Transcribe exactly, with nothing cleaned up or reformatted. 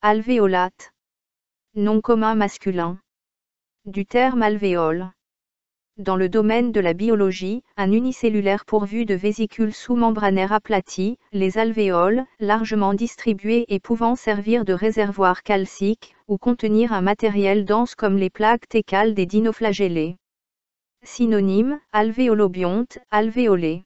Alvéolate. Nom commun masculin. Du terme alvéole. Dans le domaine de la biologie, un unicellulaire pourvu de vésicules sous-membranaires aplaties, les alvéoles, largement distribués et pouvant servir de réservoir calcique, ou contenir un matériel dense comme les plaques técales des dinoflagellés. Synonyme, alvéolobionte, alvéolé.